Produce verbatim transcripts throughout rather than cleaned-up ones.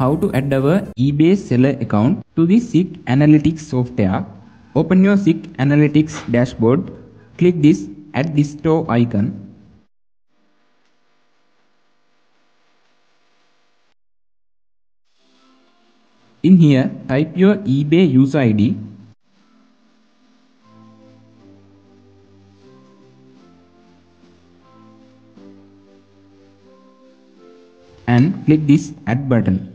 how to add our eBay seller account to the Zik Analytics software. Open your Zik Analytics dashboard. Click this Add This Store icon. In here, type your eBay user I D. And click this Add button.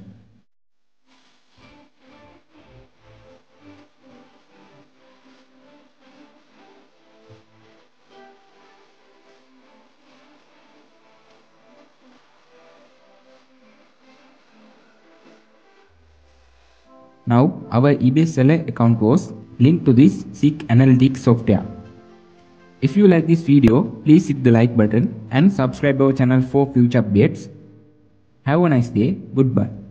Now our eBay seller account was linked to this Zik Analytics software. If you like this video, please hit the like button and subscribe our channel for future updates. Have a nice day. Goodbye.